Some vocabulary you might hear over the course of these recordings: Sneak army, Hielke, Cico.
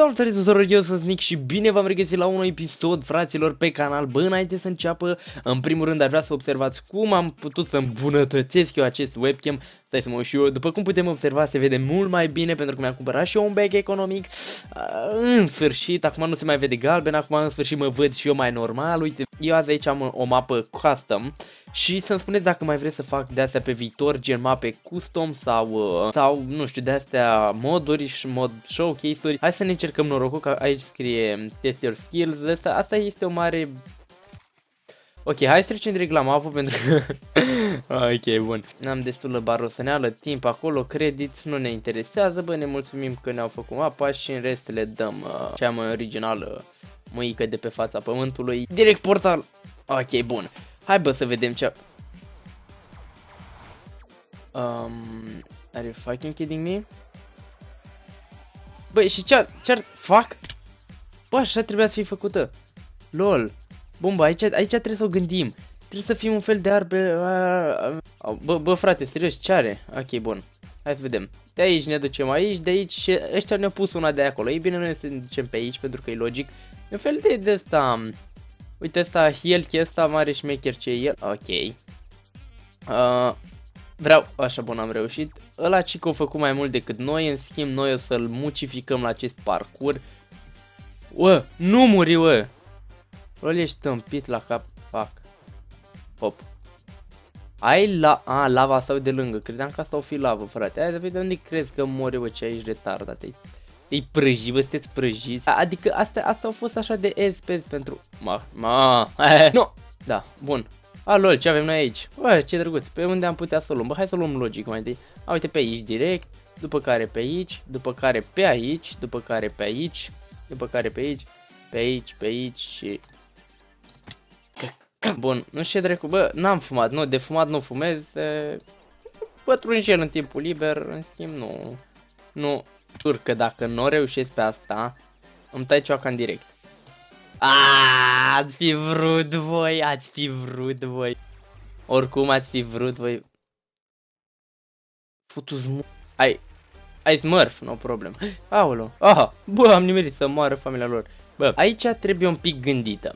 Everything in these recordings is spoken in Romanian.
Salutare tuturor, eu sunt Sneak și bine v-am regăsit la un episod, fraților, pe canal. Bă, înainte să înceapă, în primul rând aș vrea să observați cum am putut să îmbunătățesc eu acest webcam. Stai să mă uit și eu, după cum putem observa se vede mult mai bine pentru că mi-am cumpărat și eu un bec economic. În sfârșit, acum nu se mai vede galben, acum în sfârșit mă văd și eu mai normal. Uite, eu azi aici am o mapă custom și să-mi spuneți dacă mai vreți să fac de-astea pe viitor, gen mape custom sau nu știu, de-astea moduri și mod showcase-uri. Hai să ne încercăm norocul, că aici scrie test your skills, asta este o mare... Ok, hai să trecem direct la mapă pentru că... Ok, bun. N-am destulă barosaneală, timp acolo, credit, nu ne interesează, bă, ne mulțumim că ne-au făcut mapa și în rest le dăm cea mai originală mâică de pe fața pământului. Direct portal. Ok, bun. Hai, bă, să vedem ce... Are you fucking kidding me? Băi, și ce-ar... Fuck! Bă, așa trebuia să fie făcută. Lol. Bun, bă, aici trebuie să o gândim. Trebuie să fim un fel de arbe... Bă, frate, serios, ce are? Ok, bun. Hai să vedem. De aici ne ducem aici, de aici și ăștia ne-au pus una de acolo. Ei bine, noi ne ducem pe aici pentru că e logic. E un fel de ăsta... Uite ăsta, Hielke, ăsta mare șmecher ce e el. Ok. Vreau... Așa, bun, am reușit. Ăla Cico a făcut mai mult decât noi. În schimb, noi o să-l mucificăm la acest parcurs. Uă, nu muri, uă! Lol, ești tâmpit la cap. Fac. Hop. Ai la... A, lava sau de lângă. Credeam că asta o fi lavă, frate. Hai să vedem unde crezi că mori, bă, ce aici retardat. Ei prăji, bă, sunteți prăjiți. Adică asta a fost așa de espezi pentru... Nu! Da, bun. A, lol, ce avem noi aici? Bă, ce drăguț. Pe unde am putea să o luăm? Bă, hai să o luăm logic mai întâi. A, uite, pe aici direct. După care pe aici. După care pe aici. După care pe aici. După care pe aici. Pe aici, pe aici și... Bun, nu știu ce dracu, bă, n-am fumat, nu, de fumat nu fumez, pătrunjel în timpul liber, în schimb, nu, jur că dacă nu reușesc pe asta, îmi tai cioaca în direct. Aaaa, ați fi vrut voi, oricum ați fi vrut voi. Futu-ți mu... ai smurf, no problem. Aolo, aha, bă, am nimerit să moară familia lor. Bă, aici trebuie un pic gândită.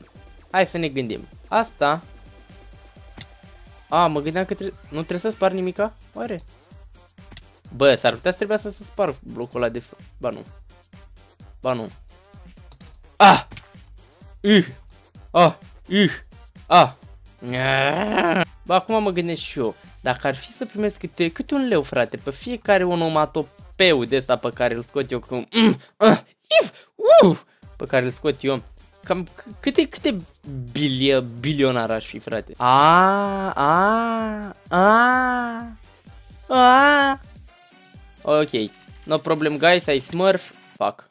Hai să ne gândim. Asta... A, mă gândeam că nu trebuie să spar nimica? Oare? Bă, s-ar putea să trebuia să spar blocul ăla de... Ba nu. Ba nu. Ah! Ah! Bă, acum mă gândesc și eu. Dacă ar fi să primesc câte un leu, frate, pe fiecare onomatopeu de ăsta pe care îl scot eu cum... Pe care îl scot eu... Cam câte bilionar aș fi, frate? Ok, no problem, guys, ai smurf. Fuck.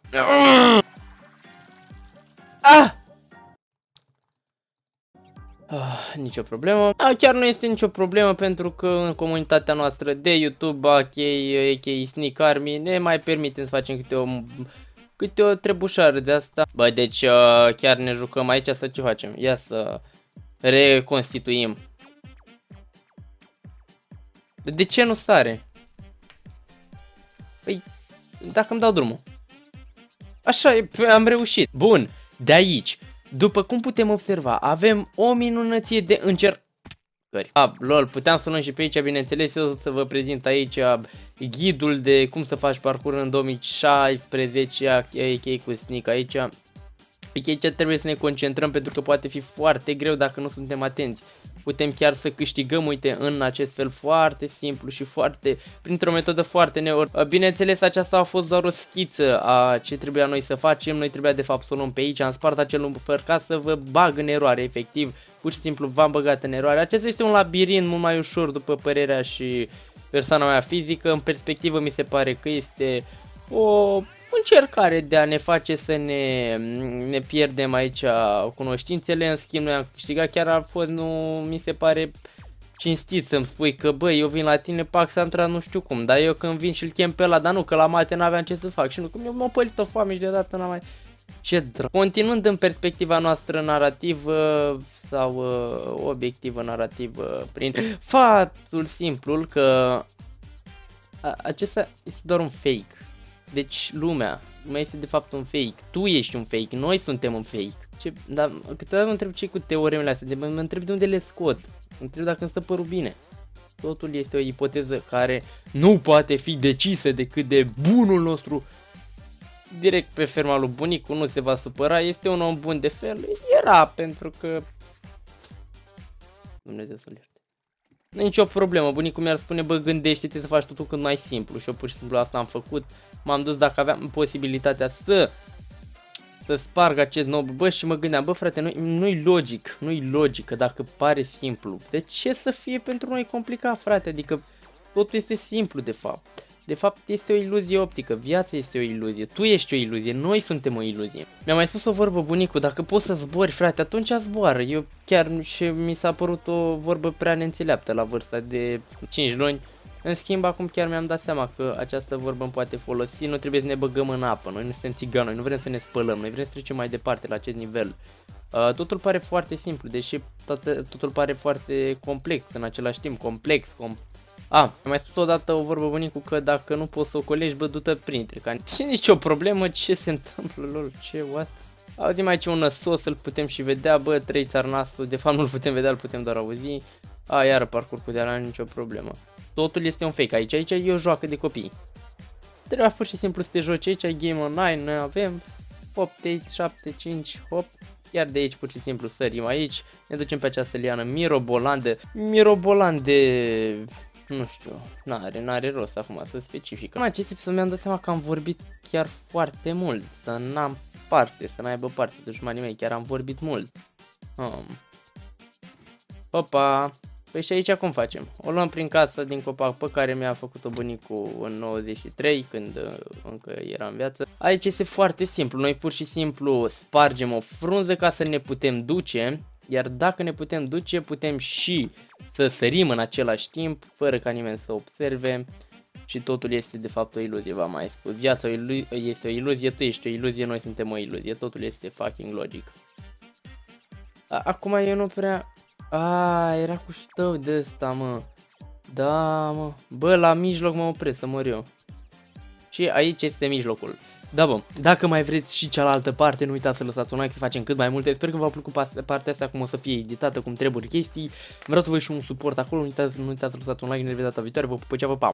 Nicio problemă. Chiar nu este nicio problemă pentru că în comunitatea noastră de YouTube, ok, Sneak Army, ne mai permitem să facem câte o trebușară de asta. Bă, deci chiar ne jucăm aici sau ce facem? Ia să reconstituim. De ce nu sare? Păi, dacă îmi dau drumul. Așa, am reușit. Bun, de aici. După cum putem observa, avem o minunăție de încercări. Lol, puteam să luăm și pe aici, bineînțeles, eu să vă prezint aici... Ghidul de cum să faci parcurs în 2016, cu Sneak aici. Aici trebuie să ne concentrăm pentru că poate fi foarte greu dacă nu suntem atenți. Putem chiar să câștigăm, uite, în acest fel foarte simplu și foarte, printr-o metodă foarte Bineînțeles, aceasta a fost doar o schiță a ce trebuia noi să facem. Noi trebuia de fapt să o luăm pe aici, am spart acel lumbufer ca să vă bag în eroare, efectiv. Pur și simplu v-am băgat în eroare. Acesta este un labirint mult mai ușor după părerea și... persoana mea fizică, în perspectivă mi se pare că este o încercare de a ne face să ne pierdem aici cunoștințele, în schimb noi am câștigat, chiar a fost, nu mi se pare cinstit să-mi spui că băi, eu vin la tine, pac, s-a intrat nu știu cum, dar eu când vin și-l chem pe ăla, dar nu, că la mate n-aveam ce să fac și nu, că m-a pălit o foame și deodată n-am mai... Ce drag. Continuând în perspectiva noastră narrativă sau obiectivă narrativă prin faptul simplul că acesta este doar un fake. Deci lumea mai este de fapt un fake. Tu ești un fake, noi suntem un fake. Ce, dar câteodată mă întreb ce cu teoremele astea, mă întreb de unde le scot. Mă întreb dacă îmi stă părul bine. Totul este o ipoteză care nu poate fi decisă decât de bunul nostru. Direct pe ferma lui bunicul, nu se va supăra, este un om bun de fel, era pentru că... Dumnezeu să-l ierte. Nu e nicio problemă, bunicul mi-ar spune, bă, gândește-te să faci totul cât mai simplu și eu pur și simplu asta am făcut. M-am dus dacă aveam posibilitatea să sparg acest nou, bă, și mă gândeam, bă, frate, nu-i logic, nu-i logică dacă pare simplu. De ce să fie pentru noi complicat, frate? Adică totul este simplu, de fapt. De fapt, este o iluzie optică, viața este o iluzie, tu ești o iluzie, noi suntem o iluzie. Mi-a mai spus o vorbă bunicul, dacă poți să zbori, frate, atunci zboară. Eu chiar și mi s-a părut o vorbă prea neînțeleaptă la vârsta de 5 luni. În schimb, acum chiar mi-am dat seama că această vorbă îmi poate folosi, nu trebuie să ne băgăm în apă, noi nu suntem țigani, noi nu vrem să ne spălăm, noi vrem să trecem mai departe la acest nivel. Totul pare foarte simplu, deși totul pare foarte complex în același timp, complex, am mai spus odată o vorbă bunicul că dacă nu poți să o colești, bă, du-te printre cani. Și nici o problemă, ce se întâmplă lor, ce, what? Auzim aici un năsos, îl putem și vedea, bă, trei țarnasul, de fapt nu-l putem vedea, îl putem doar auzi. A, iară parcursul de ala, nicio problemă. Totul este un fake aici, aici e o joacă de copii. Trebuie pur și simplu să te joci aici, game online, avem 8, 8, 7, 5, hop. Iar de aici pur și simplu sărim aici, ne ducem pe această liană mirobolandă, nu știu, n-are rost acum să specificăm. În acest episod mi-am dat seama că am vorbit chiar foarte mult, să n-am parte, să n-aibă parte dușmanii mei, chiar am vorbit mult. Opa, păi și aici cum facem? O luăm prin casă din copac pe care mi-a făcut-o bunicul în 93, când încă era în viață. Aici este foarte simplu, noi pur și simplu spargem o frunză ca să ne putem duce. Iar dacă ne putem duce, putem și să sărim în același timp, fără ca nimeni să observe. Și totul este de fapt o iluzie, v-am mai spus. Viața este o iluzie, tu ești o iluzie, noi suntem o iluzie. Totul este fucking logic. Acum eu nu prea... era cu ștău de ăsta, mă. Da, mă. Bă, la mijloc mă opresc să mor eu. Și aici este mijlocul. Da, bun, dacă mai vreți și cealaltă parte, nu uitați să lăsați un like, să facem cât mai multe. Sper că v-a plăcut partea asta, cum o să fie editată, cum trebuie chestii. Vreau să vă și un suport acolo, nu uitați să lăsați un like, ne vedem data viitoare, vă pupă, pa!